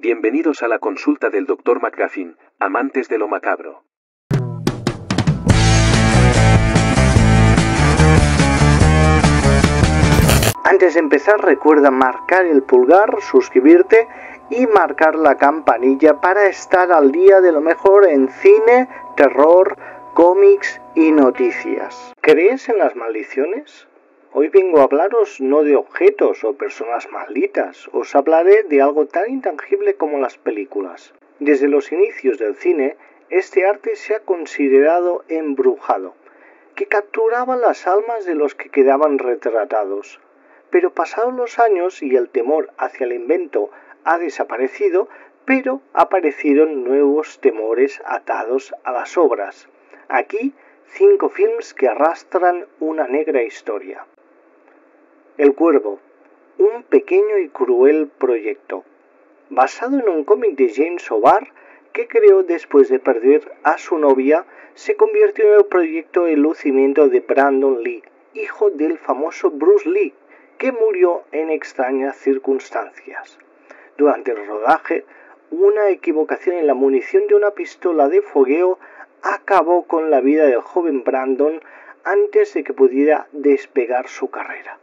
Bienvenidos a la consulta del Dr. McGuffin, amantes de lo macabro. Antes de empezar, recuerda marcar el pulgar, suscribirte y marcar la campanilla para estar al día de lo mejor en cine, terror, cómics y noticias. ¿Crees en las maldiciones? Hoy vengo a hablaros no de objetos o personas malditas, os hablaré de algo tan intangible como las películas. Desde los inicios del cine, este arte se ha considerado embrujado, que capturaba las almas de los que quedaban retratados. Pero pasados los años y el temor hacia el invento ha desaparecido, pero aparecieron nuevos temores atados a las obras. Aquí, 5 films que arrastran una negra historia. El cuervo, un pequeño y cruel proyecto, basado en un cómic de James O'Barr que creó después de perder a su novia, se convirtió en el proyecto de lucimiento de Brandon Lee, hijo del famoso Bruce Lee, que murió en extrañas circunstancias. Durante el rodaje, una equivocación en la munición de una pistola de fogueo acabó con la vida del joven Brandon antes de que pudiera despegar su carrera.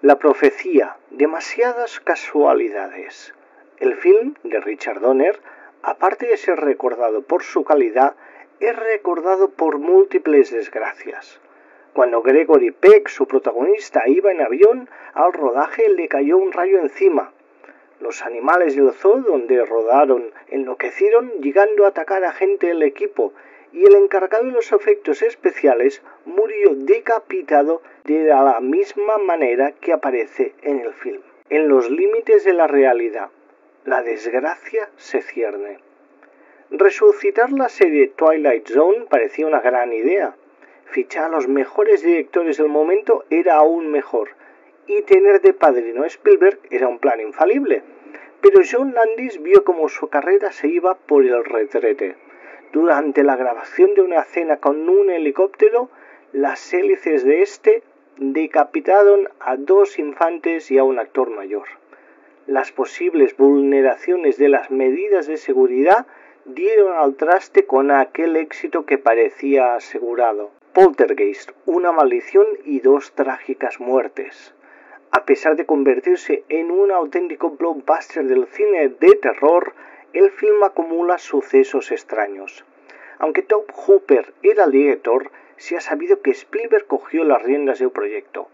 La profecía, demasiadas casualidades. El film de Richard Donner, aparte de ser recordado por su calidad, es recordado por múltiples desgracias. Cuando Gregory Peck, su protagonista, iba en avión al rodaje, le cayó un rayo encima. Los animales del zoo donde rodaron enloquecieron, llegando a atacar a gente del equipo, y el encargado de los efectos especiales murió decapitado de la misma manera que aparece en el film. En los límites de la realidad, la desgracia se cierne. Resucitar la serie Twilight Zone parecía una gran idea. Fichar a los mejores directores del momento era aún mejor. Y tener de padrino a Spielberg era un plan infalible. Pero John Landis vio como su carrera se iba por el retrete. Durante la grabación de una escena con un helicóptero, las hélices de este decapitaron a 2 infantes y a un actor mayor. Las posibles vulneraciones de las medidas de seguridad dieron al traste con aquel éxito que parecía asegurado. Poltergeist, una maldición y 2 trágicas muertes. A pesar de convertirse en un auténtico blockbuster del cine de terror, el film acumula sucesos extraños. Aunque Tobe Hooper era el director, se ha sabido que Spielberg cogió las riendas del proyecto.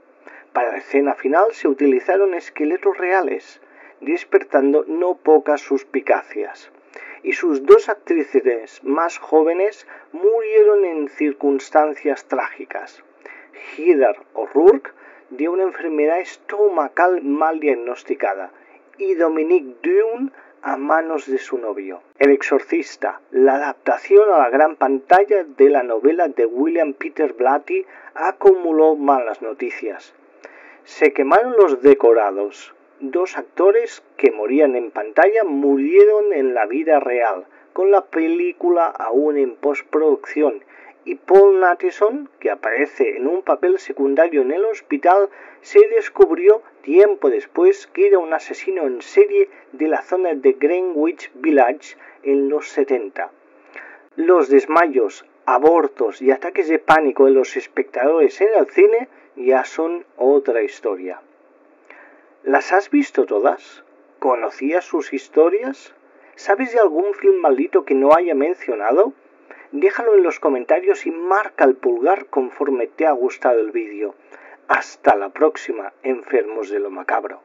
Para la escena final se utilizaron esqueletos reales, despertando no pocas suspicacias. Y sus 2 actrices más jóvenes murieron en circunstancias trágicas. Heather O'Rourke de una enfermedad estomacal mal diagnosticada y Dominique Dune a manos de su novio. El exorcista, la adaptación a la gran pantalla de la novela de William Peter Blatty, acumuló malas noticias. Se quemaron los decorados. 2 actores que morían en pantalla murieron en la vida real, con la película aún en postproducción, y Paul Natheson, que aparece en un papel secundario en el hospital, se descubrió tiempo después que era un asesino en serie de la zona de Greenwich Village en los 70. Los desmayos, abortos y ataques de pánico de los espectadores en el cine ya son otra historia. ¿Las has visto todas? ¿Conocías sus historias? ¿Sabes de algún film maldito que no haya mencionado? Déjalo en los comentarios y marca el pulgar conforme te ha gustado el vídeo. Hasta la próxima, enfermos de lo macabro.